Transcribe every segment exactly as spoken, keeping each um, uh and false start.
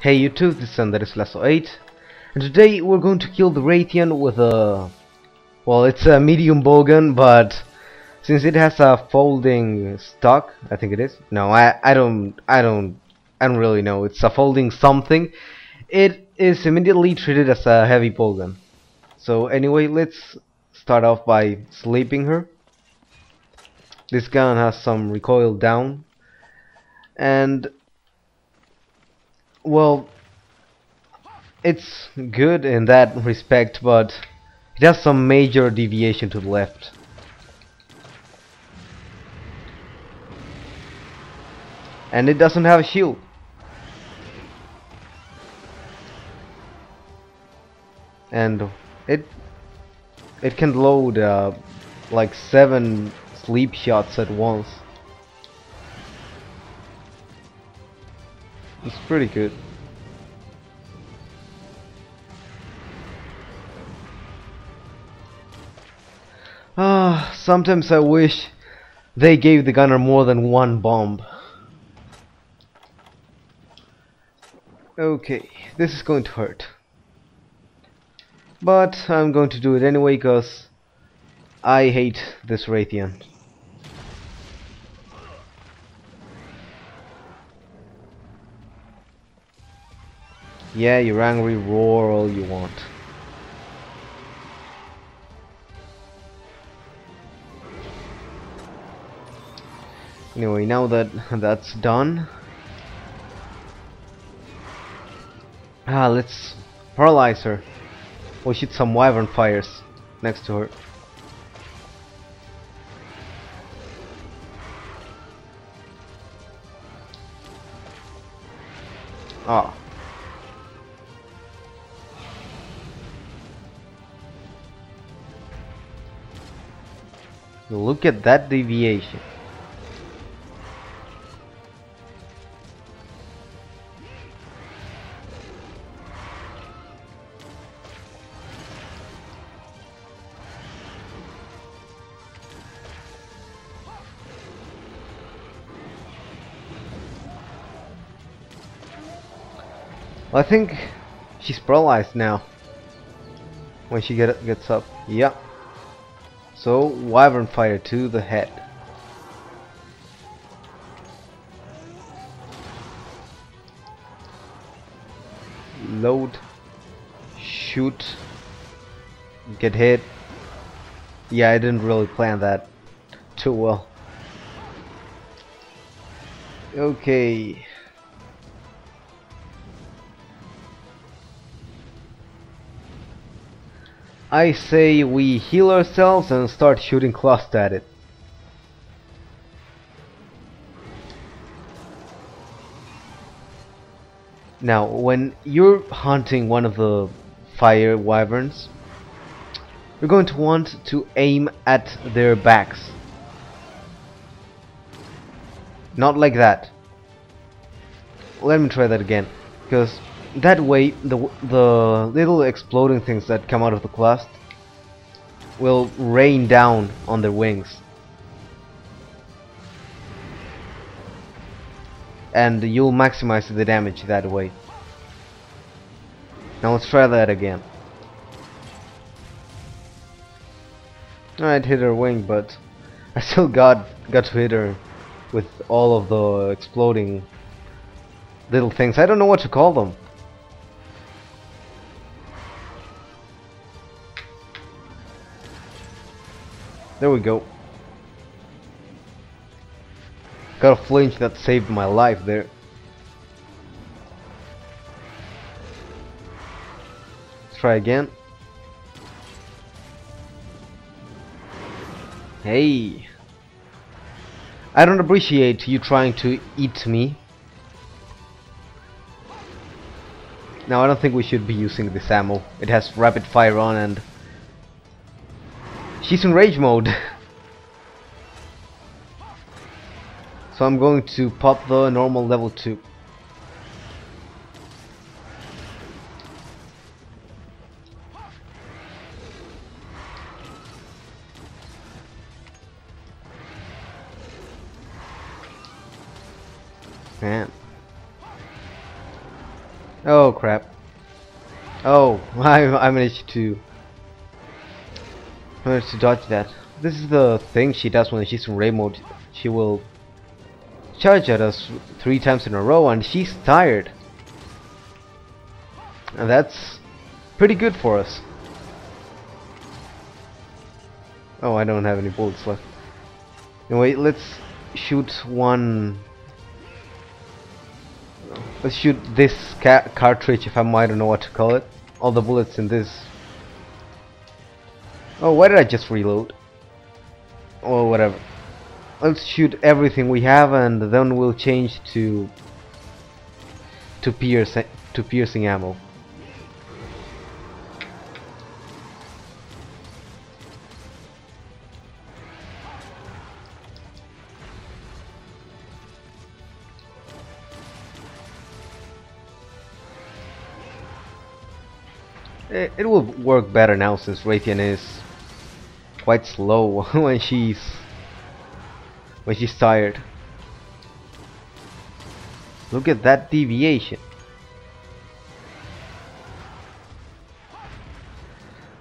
Hey YouTube, this is AndresLasso eight, and today we're going to kill the Rathian with a... well, it's a medium bowgun, but since it has a folding stock, I think it is. No, I, I don't, I don't, I don't really know. It's a folding something. It is immediately treated as a heavy bowgun. So anyway, let's start off by sleeping her. This gun has some recoil down, and well, it's good in that respect, but it has some major deviation to the left. And it doesn't have a shield. And it it can load uh, like seven sleep shots at once. It's pretty good. Ah, sometimes I wish they gave the gunner more than one bomb. Okay, this is going to hurt. But I'm going to do it anyway, cause I hate this Rathian. Yeah, you're angry, roar all you want. Anyway, now that that's done, ah, let's paralyze her. We'll shoot some wyvern fires next to her. Ah. Look at that deviation. Well, I think she's paralyzed now when she get, gets up. Yep. Yeah. So, wyvern fire to the head. Load. Shoot. Get hit. Yeah, I didn't really plan that too well. Okay. I say we heal ourselves and start shooting cluster at it. Now, when you're hunting one of the fire wyverns, you're going to want to aim at their backs. Not like that. Let me try that again, because that way the the little exploding things that come out of the cluster will rain down on their wings, and you'll maximize the damage that way. Now let's try that again. Alright, hit her wing, but I still got got to hit her with all of the exploding little things. I don't know what to call them. There we go. Got a flinch that saved my life there. Let's try again. Hey. I don't appreciate you trying to eat me. Now I don't think we should be using this ammo. It has rapid fire on and she's in rage mode. So I'm going to pop the normal level two. Man. Oh crap. Oh, I, I managed to I managed to dodge that. This is the thing she does when she's in raid mode. She will charge at us three times in a row and she's tired. And that's pretty good for us. Oh, I don't have any bullets left. Anyway, let's shoot one... Let's shoot this ca cartridge, if I'm, I don't know what to call it. All the bullets in this... Oh, why did I just reload? Or whatever. Let's shoot everything we have and then we'll change to... to pierce to piercing ammo. It will work better now since Rathian is quite slow when she's when she's tired. Look at that deviation.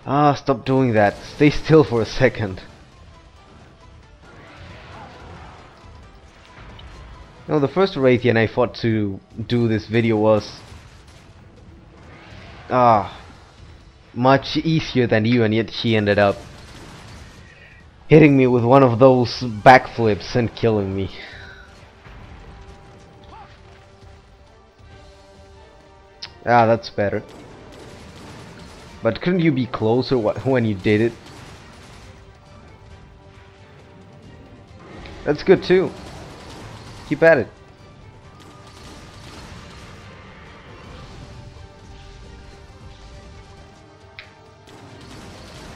Ah, stop doing that. Stay still for a second. Now, the first Rathian I fought to do this video was ah. much easier than you, and yet she ended up hitting me with one of those backflips and killing me. Ah, that's better. But couldn't you be closer wh when you did it? That's good too. Keep at it.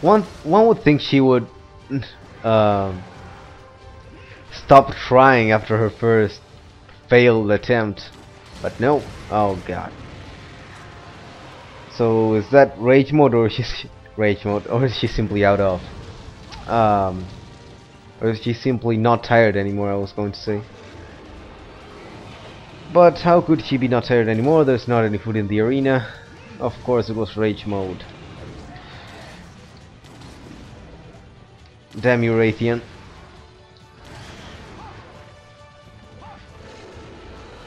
One one would think she would uh, stop trying after her first failed attempt, but no. Oh god. So is that rage mode, or is she rage mode, or is she simply out of? Um, or is she simply not tired anymore? I was going to say. But how could she be not tired anymore? There's not any food in the arena. Of course, it was rage mode. Damn you, Rathian.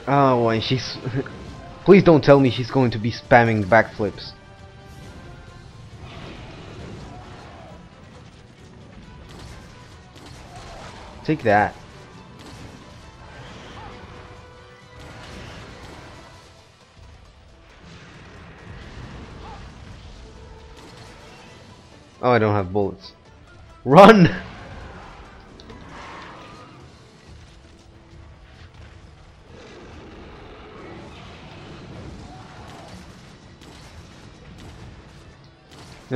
Oh, and she's... Please don't tell me she's going to be spamming backflips. Take that. Oh, I don't have bullets. Run! You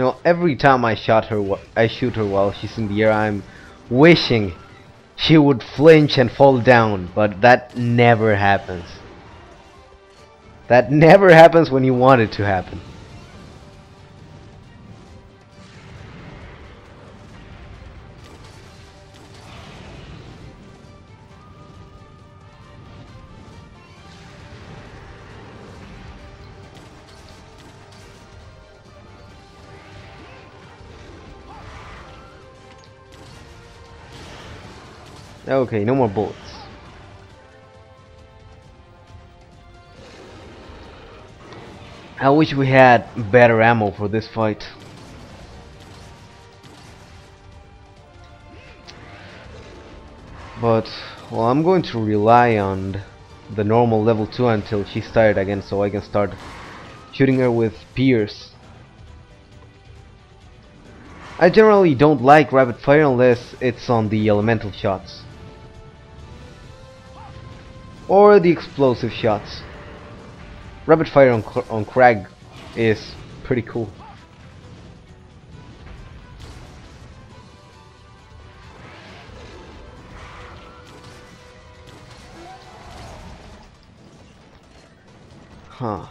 know, every time I shot her, I shoot her while she's in the air, I'm wishing she would flinch and fall down, but that never happens. That never happens when you want it to happen. Okay, no more bullets. I wish we had better ammo for this fight. But, well, I'm going to rely on the normal level two until she's tired again, so I can start shooting her with pierce. I generally don't like rapid fire unless it's on the elemental shots. Or the explosive shots. Rapid fire on, on Crag is pretty cool. Huh.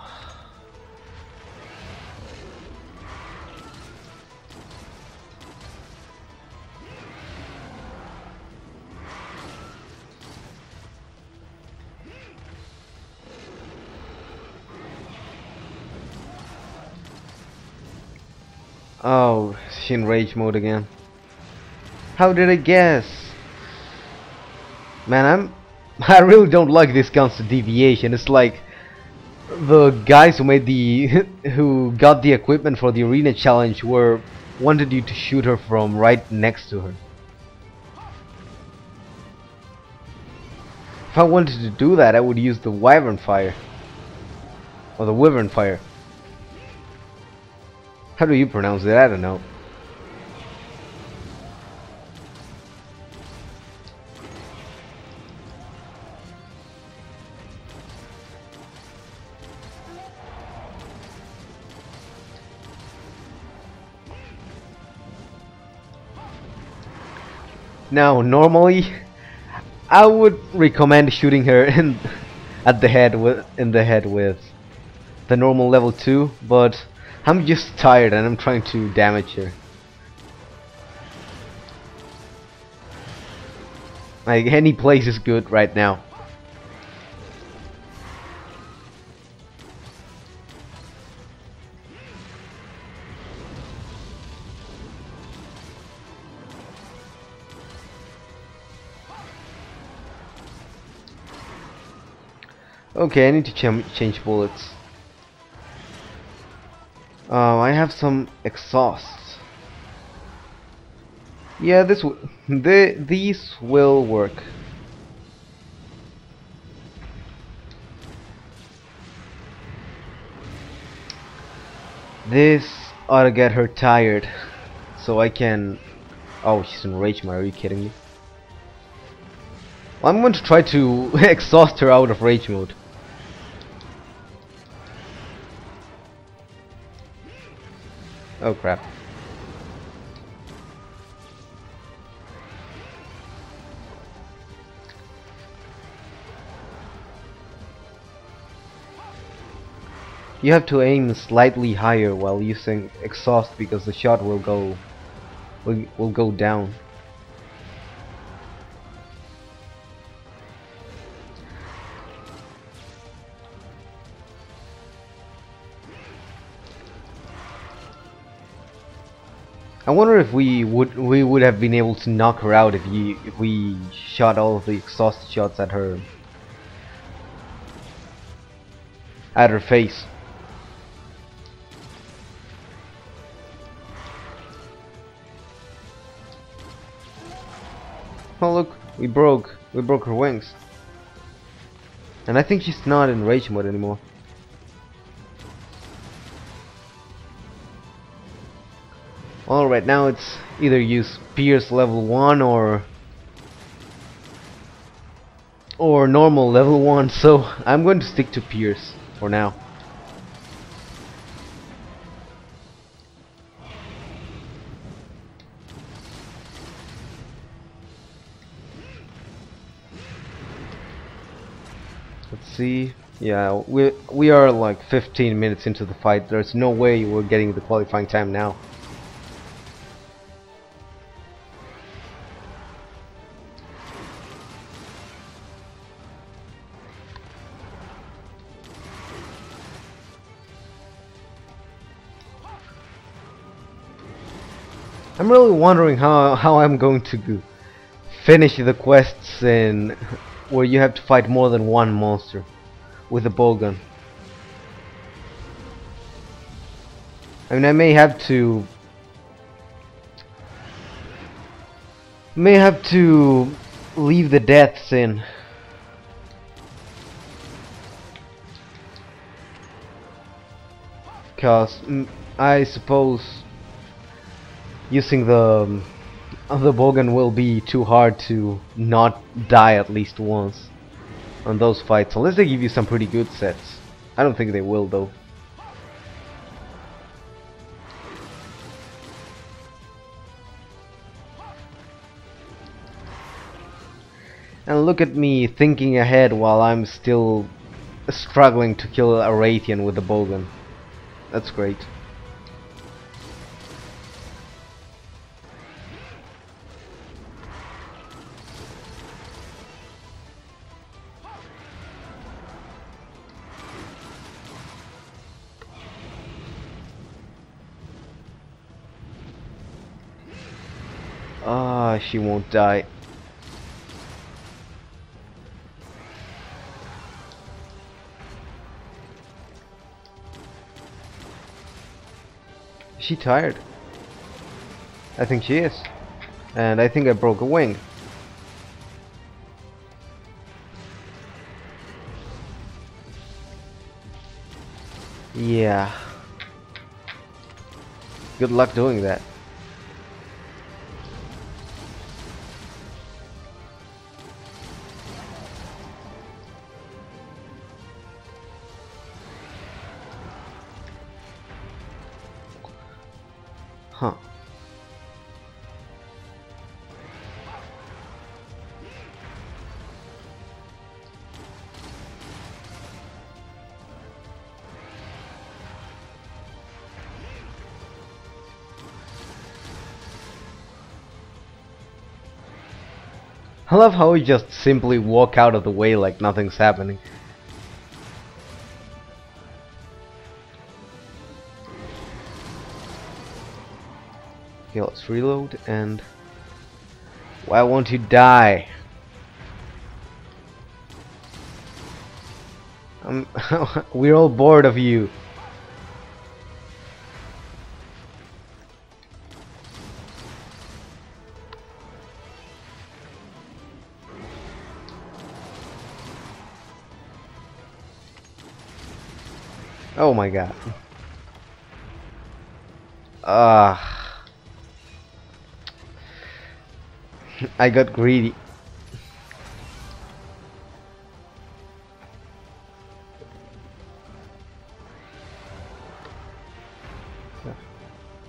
Oh, she's in rage mode again. How did I guess? Man, I'm I really don't like this constant deviation. It's like the guys who made the who got the equipment for the arena challenge were wanted you to shoot her from right next to her. If I wanted to do that, I would use the wyvern fire or the wyvern fire. How do you pronounce it? I don't know. Now, normally, I would recommend shooting her in at the head with in the head with the normal level two, but I'm just tired and I'm trying to damage her. Like, any place is good right now. Okay, I need to ch change bullets. Oh, I have some exhausts. Yeah, this w the these will work. This ought to get her tired, so I can. Oh, she's in rage mode. Are you kidding me? I'm going to try to exhaust her out of rage mode. Oh crap. You have to aim slightly higher while using exhaust because the shot will go will, will go down. I wonder if we would we would have been able to knock her out if you if we shot all of the exhaust shots at her at her face. Oh look, we broke we broke her wings, and I think she's not in rage mode anymore. Alright, now it's either use Pierce level one or or normal level one, so I'm going to stick to Pierce for now. Let's see. Yeah, we we are like fifteen minutes into the fight. There's no way we're getting the qualifying time now. I'm really wondering how how I'm going to finish the quests in where you have to fight more than one monster with a bowgun. I mean, I may have to may have to leave the deaths in. Cause mm, I suppose using the um, the bowgun will be too hard to not die at least once on those fights, unless they give you some pretty good sets. I don't think they will though. And look at me thinking ahead while I'm still struggling to kill a Rathian with the bowgun. That's great. Ah, oh, she won't die. Is she tired? I think she is. And I think I broke a wing. Yeah. Good luck doing that. Huh. I love how we just simply walk out of the way like nothing's happening. Okay, let's reload and... Why won't you die? I'm We're all bored of you. Oh my god. Ah. Uh, I got greedy.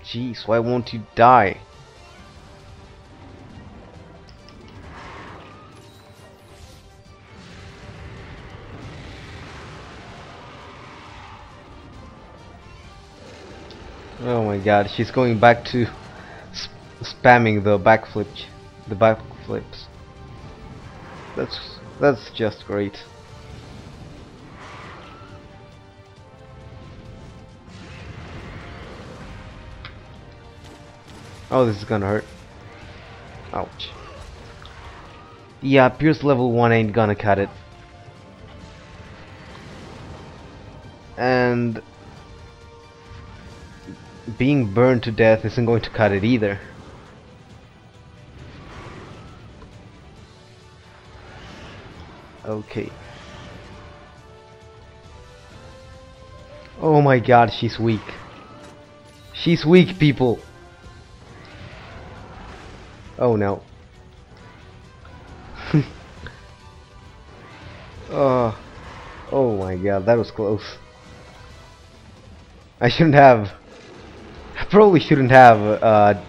Jeez, why won't you die? Oh my god, she's going back to sp spamming the backflip, the backflips. That's that's just great. Oh, this is gonna hurt. Ouch. Yeah, Pierce level one ain't gonna cut it. And being burned to death isn't going to cut it either. Okay. Oh my god, she's weak. She's weak, people. Oh no. uh, oh my god, that was close. I shouldn't have... Probably shouldn't have uh,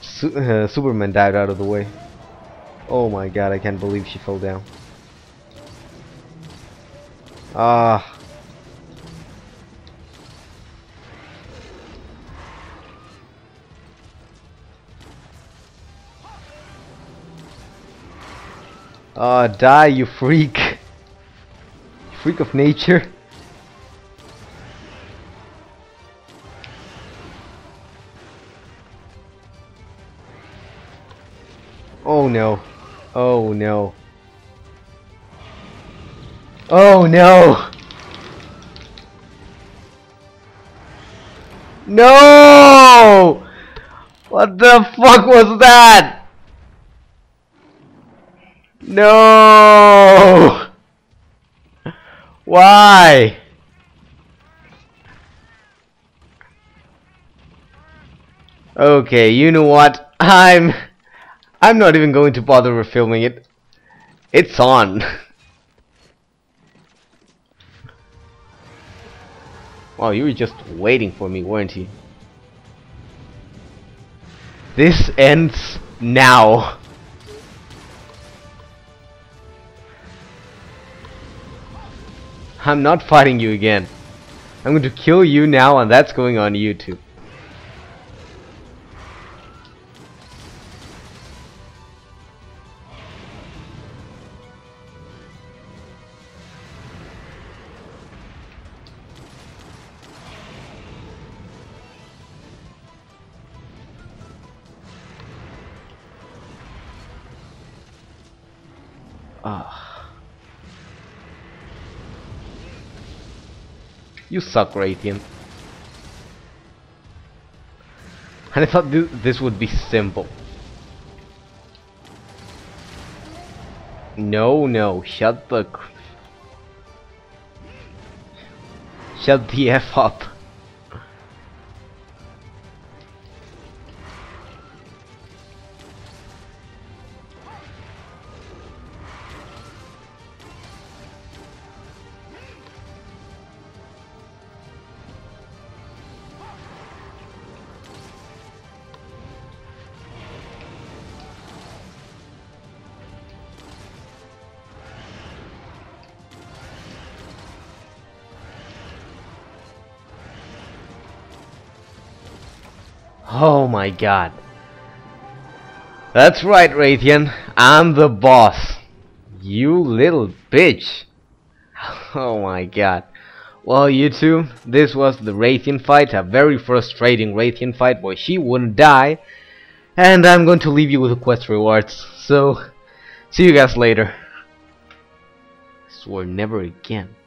su uh, Superman died out of the way. Oh my god, I can't believe she fell down. Ah. Ah, die, you freak. Freak of nature. Oh no. Oh no. Oh no. No! What the fuck was that? No! Why? Okay, you know what? I'm... I'm not even going to bother with filming it. It's on. Wow, you were just waiting for me, weren't you? This ends now. I'm not fighting you again. I'm going to kill you now, and that's going on YouTube. Ah. You suck, Rathian. And I thought th this would be simple. No, no, shut the... Shut the F up. Oh my god. That's right, Rathian. I'm the boss. You little bitch. Oh my god. Well, you two, this was the Rathian fight. A very frustrating Rathian fight where she wouldn't die. And I'm going to leave you with the quest rewards. So, see you guys later. I swear, never again.